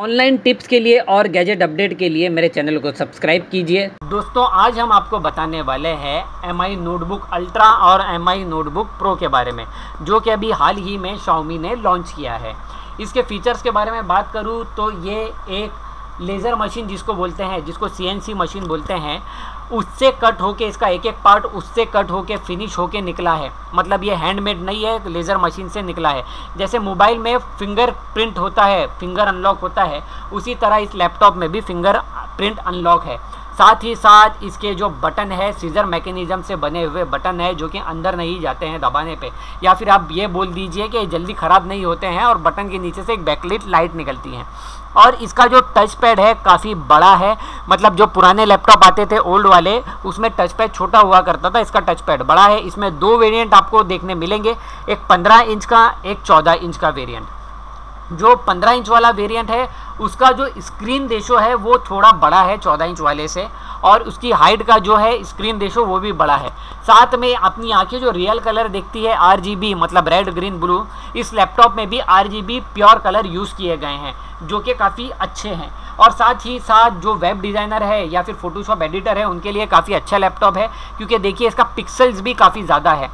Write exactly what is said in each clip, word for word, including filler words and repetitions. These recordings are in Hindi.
ऑनलाइन टिप्स के लिए और गैजेट अपडेट के लिए मेरे चैनल को सब्सक्राइब कीजिए। दोस्तों आज हम आपको बताने वाले हैं एम आई नोटबुक अल्ट्रा और एम आई नोटबुक प्रो के बारे में, जो कि अभी हाल ही में Xiaomi ने लॉन्च किया है। इसके फीचर्स के बारे में बात करूं तो ये एक लेज़र मशीन जिसको बोलते हैं, जिसको सी एन सी मशीन बोलते हैं, उससे कट होके इसका एक एक पार्ट उससे कट होके फिनिश होके निकला है। मतलब ये हैंडमेड नहीं है, लेज़र मशीन से निकला है। जैसे मोबाइल में फिंगर प्रिंट होता है, फिंगर अनलॉक होता है, उसी तरह इस लैपटॉप में भी फिंगर प्रिंट अनलॉक है। साथ ही साथ इसके जो बटन है सीजर मैकेनिज्म से बने हुए बटन है, जो कि अंदर नहीं जाते हैं दबाने पे, या फिर आप ये बोल दीजिए कि जल्दी ख़राब नहीं होते हैं। और बटन के नीचे से एक बैकलिट लाइट निकलती है। और इसका जो टच पैड है काफ़ी बड़ा है। मतलब जो पुराने लैपटॉप आते थे ओल्ड वाले, उसमें टच पैड छोटा हुआ करता था, इसका टच पैड बड़ा है। इसमें दो वेरिएंट आपको देखने मिलेंगे, एक पंद्रह इंच का, एक चौदह इंच का वेरिएंट। जो पंद्रह इंच वाला वेरिएंट है उसका जो स्क्रीन रेशो है वो थोड़ा बड़ा है चौदह इंच वाले से, और उसकी हाइट का जो है स्क्रीन रेशो वो भी बड़ा है। साथ में अपनी आंखें जो रियल कलर देखती है आर जी बी, मतलब रेड ग्रीन ब्लू, इस लैपटॉप में भी R G B pure colour use किए गए हैं, जो कि काफ़ी अच्छे हैं। और साथ ही साथ जो वेब डिज़ाइनर है या फिर फोटोशॉप एडिटर है, उनके लिए काफ़ी अच्छा लैपटॉप है, क्योंकि देखिए इसका पिक्सल्स भी काफ़ी ज़्यादा है।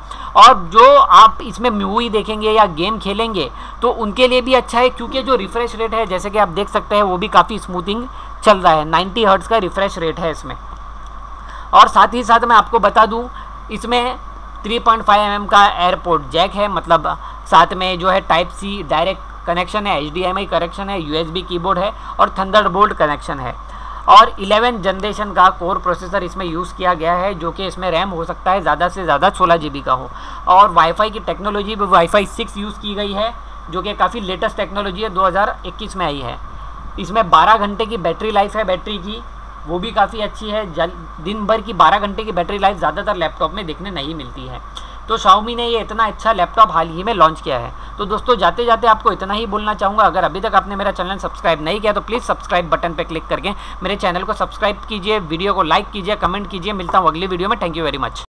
और जो आप इसमें मूवी देखेंगे या गेम खेलेंगे तो उनके लिए भी अच्छा है, क्योंकि जो रिफ़्रेश रेट है जैसे कि आप देख सकते हैं वो भी काफ़ी स्मूथिंग चल रहा है। नाइन्टी हर्ट्ज़ का रिफ़्रेश रेट है इसमें। और साथ ही साथ मैं आपको बता दूँ, इसमें three point five M M का एयरपोर्ट जैक है। मतलब साथ में जो है टाइप सी डायरेक्ट कनेक्शन है, H D M I connection है, यू एस बी कीबोर्ड है और थंडरबोल्ट कनेक्शन है। और ग्यारहवीं जनरेशन का कोर प्रोसेसर इसमें यूज़ किया गया है, जो कि इसमें रैम हो सकता है ज़्यादा से ज़्यादा सोलह जी बी का हो। और वाईफाई की टेक्नोलॉजी भी वाईफाई सिक्स यूज़ की गई है, जो कि काफ़ी लेटेस्ट टेक्नोलॉजी है, दो हज़ार इक्कीस में आई है। इसमें बारह घंटे की बैटरी लाइफ है, बैटरी की वो भी काफ़ी अच्छी है। जल दिन भर की बारह घंटे की बैटरी लाइफ ज़्यादातर लैपटॉप में देखने नहीं मिलती है। तो Xiaomi ने ये इतना अच्छा लैपटॉप हाल ही में लॉन्च किया है। तो दोस्तों जाते जाते आपको इतना ही बोलना चाहूँगा, अगर अभी तक आपने मेरा चैनल सब्सक्राइब नहीं किया तो प्लीज़ सब्सक्राइब बटन पर क्लिक करके मेरे चैनल को सब्सक्राइब कीजिए, वीडियो को लाइक कीजिए, कमेंट कीजिए। मिलता हूँ अगली वीडियो में। Thank you very much.